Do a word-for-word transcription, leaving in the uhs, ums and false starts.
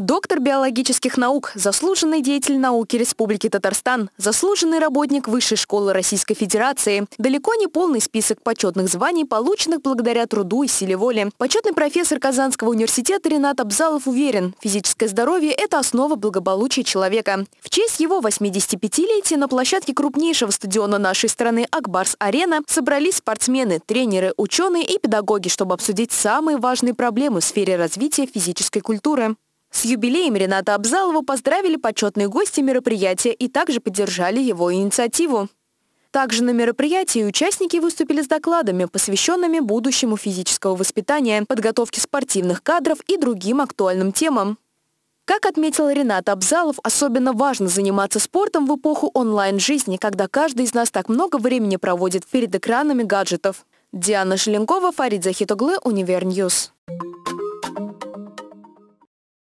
Доктор биологических наук, заслуженный деятель науки Республики Татарстан, заслуженный работник Высшей школы Российской Федерации. Далеко не полный список почетных званий, полученных благодаря труду и силе воли. Почетный профессор Казанского университета Ренат Абзалов уверен, физическое здоровье – это основа благополучия человека. В честь его восьмидесятипятилетия на площадке крупнейшего стадиона нашей страны Акбарс-Арена собрались спортсмены, тренеры, ученые и педагоги, чтобы обсудить самые важные проблемы в сфере развития физической культуры. С юбилеем Рената Абзалова поздравили почетные гости мероприятия и также поддержали его инициативу. Также на мероприятии участники выступили с докладами, посвященными будущему физического воспитания, подготовке спортивных кадров и другим актуальным темам. Как отметил Ренат Абзалов, особенно важно заниматься спортом в эпоху онлайн-жизни, когда каждый из нас так много времени проводит перед экранами гаджетов. Диана Шеленкова, Фарид Захитуглы, Универньюз.